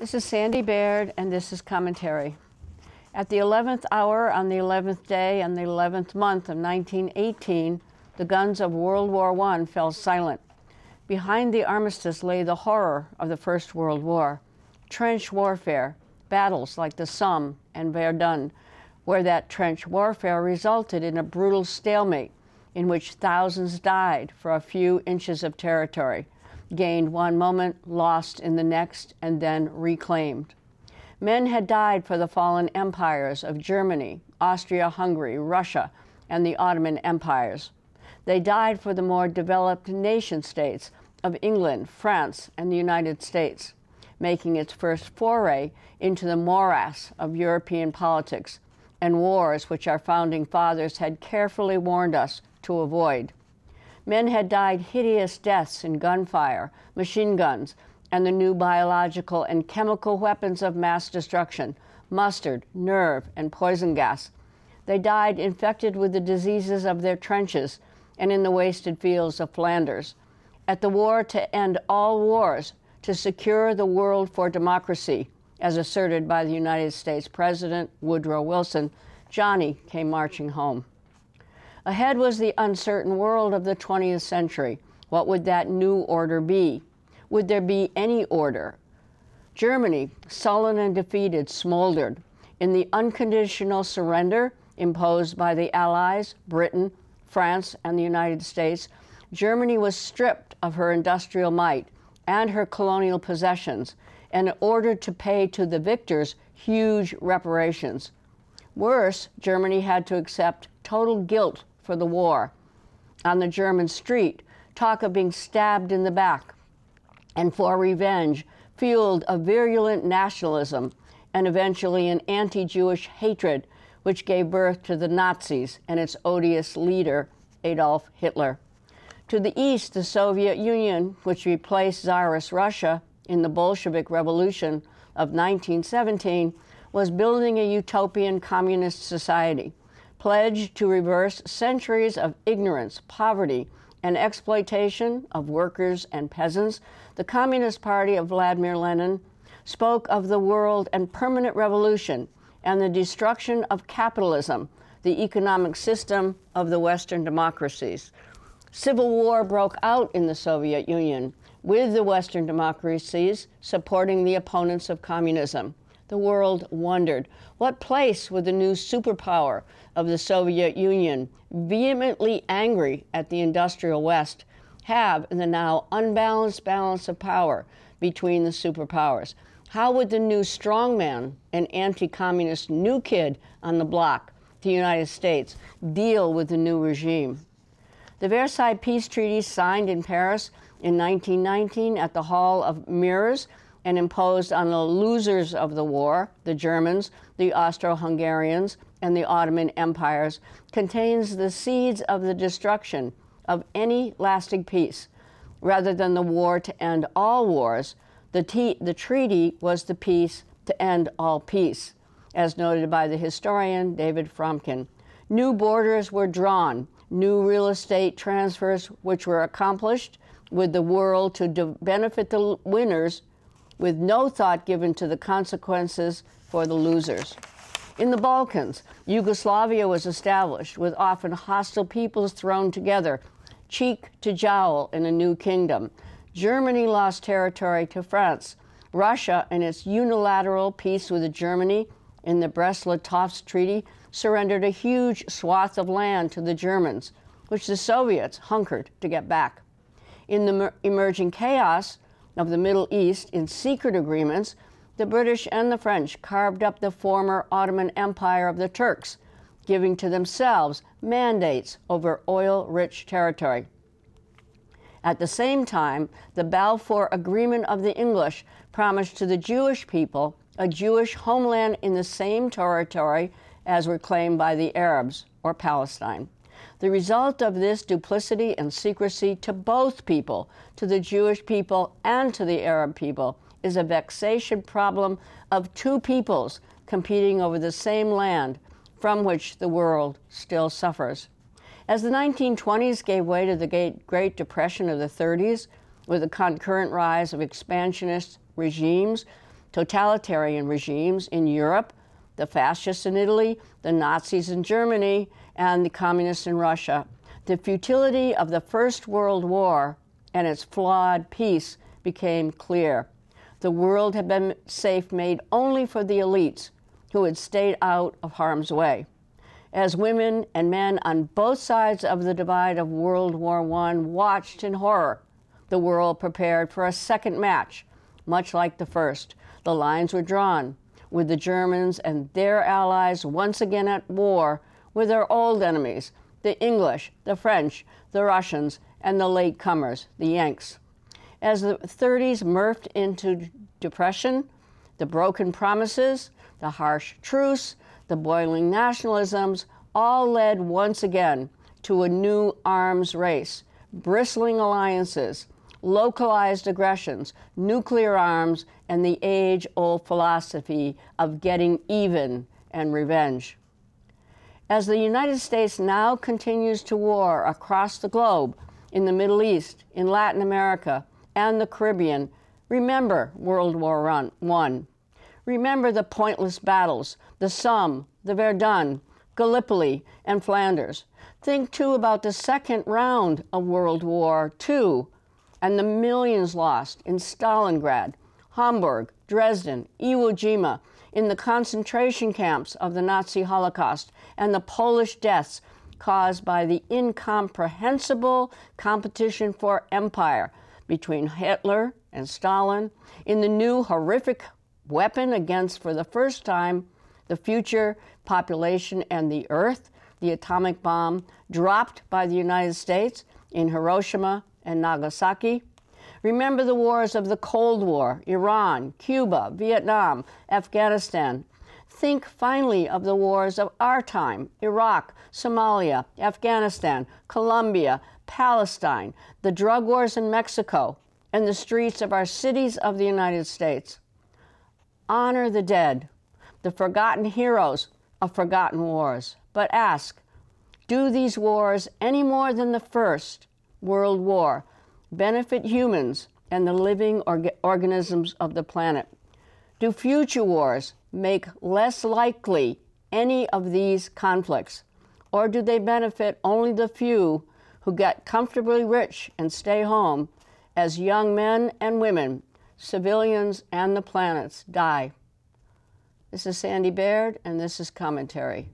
This is Sandy Baird, and this is Commentary. At the 11th hour, on the 11th day, and the 11th month of 1918, the guns of World War I fell silent. Behind the armistice lay the horror of the First World War, trench warfare, battles like the Somme and Verdun, where that trench warfare resulted in a brutal stalemate in which thousands died for a few inches of territory, gained one moment, lost in the next, and then reclaimed. Men had died for the fallen empires of Germany, Austria-Hungary, Russia, and the Ottoman empires. They died for the more developed nation-states of England, France, and the United States, making its first foray into the morass of European politics and wars which our founding fathers had carefully warned us to avoid. Men had died hideous deaths in gunfire, machine guns, and the new biological and chemical weapons of mass destruction, mustard, nerve, and poison gas. They died infected with the diseases of their trenches and in the wasted fields of Flanders. At the war to end all wars, to secure the world for democracy, as asserted by the United States President Woodrow Wilson, Johnny came marching home. Ahead was the uncertain world of the 20th century. What would that new order be? Would there be any order? Germany, sullen and defeated, smoldered in the unconditional surrender imposed by the Allies, Britain, France, and the United States. Germany was stripped of her industrial might and her colonial possessions and ordered to pay to the victors huge reparations. Worse, Germany had to accept total guilt for the war. On the German street, talk of being stabbed in the back and for revenge fueled a virulent nationalism and eventually an anti-Jewish hatred which gave birth to the Nazis and its odious leader, Adolf Hitler. To the east, the Soviet Union, which replaced Tsarist Russia in the Bolshevik Revolution of 1917, was building a utopian communist society, pledged to reverse centuries of ignorance, poverty, and exploitation of workers and peasants. The Communist Party of Vladimir Lenin spoke of the world and permanent revolution and the destruction of capitalism, the economic system of the Western democracies. Civil war broke out in the Soviet Union, with the Western democracies supporting the opponents of communism. The world wondered, what place would the new superpower of the Soviet Union, vehemently angry at the industrial West, have in the now unbalanced balance of power between the superpowers? How would the new strongman and anti-communist new kid on the block, the United States, deal with the new regime? The Versailles Peace Treaty, signed in Paris in 1919 at the Hall of Mirrors, and imposed on the losers of the war, the Germans, the Austro-Hungarians, and the Ottoman empires, contains the seeds of the destruction of any lasting peace. Rather than the war to end all wars, the treaty was the peace to end all peace, as noted by the historian David Fromkin. New borders were drawn, new real estate transfers which were accomplished with the world to benefit the winners, with no thought given to the consequences for the losers. In the Balkans, Yugoslavia was established, with often hostile peoples thrown together, cheek to jowl in a new kingdom. Germany lost territory to France. Russia, in its unilateral peace with Germany in the Brest-Litovsk Treaty, surrendered a huge swath of land to the Germans, which the Soviets hunkered to get back. In the emerging chaos of the Middle East, in secret agreements, the British and the French carved up the former Ottoman Empire of the Turks, giving to themselves mandates over oil-rich territory. At the same time, the Balfour Agreement of the English promised to the Jewish people a Jewish homeland in the same territory as were claimed by the Arabs, or Palestine. The result of this duplicity and secrecy to both people, to the Jewish people and to the Arab people, is a vexation problem of two peoples competing over the same land from which the world still suffers. As the 1920s gave way to the Great Depression of the 30s, with the concurrent rise of expansionist regimes, totalitarian regimes in Europe, the fascists in Italy, the Nazis in Germany, and the communists in Russia. The futility of the First World War and its flawed peace became clear. The world had been safe made only for the elites who had stayed out of harm's way. As women and men on both sides of the divide of World War I watched in horror, the world prepared for a second match, much like the first. The lines were drawn, with the Germans and their allies once again at war with their old enemies, the English, the French, the Russians, and the late comers, the Yanks. As the 30s morphed into depression, the broken promises, the harsh truce, the boiling nationalisms all led once again to a new arms race, bristling alliances, localized aggressions, nuclear arms, and the age-old philosophy of getting even and revenge. As the United States now continues to war across the globe, in the Middle East, in Latin America, and the Caribbean, remember World War I. Remember the pointless battles, the Somme, the Verdun, Gallipoli, and Flanders. Think, too, about the second round of World War II and the millions lost in Stalingrad, Hamburg, Dresden, Iwo Jima, in the concentration camps of the Nazi Holocaust, and the Polish deaths caused by the incomprehensible competition for empire between Hitler and Stalin, in the new horrific weapon against, for the first time, the future population and the Earth, the atomic bomb dropped by the United States in Hiroshima and Nagasaki. Remember the wars of the Cold War, Iran, Cuba, Vietnam, Afghanistan. Think finally of the wars of our time, Iraq, Somalia, Afghanistan, Colombia, Palestine, the drug wars in Mexico, and the streets of our cities of the United States. Honor the dead, the forgotten heroes of forgotten wars, but ask, do these wars, any more than the First World War, benefit humans and the living organisms of the planet? Do future wars make less likely any of these conflicts, or do they benefit only the few who get comfortably rich and stay home as young men and women, civilians and the planets die? This is Sandy Baird, and this is Commentary.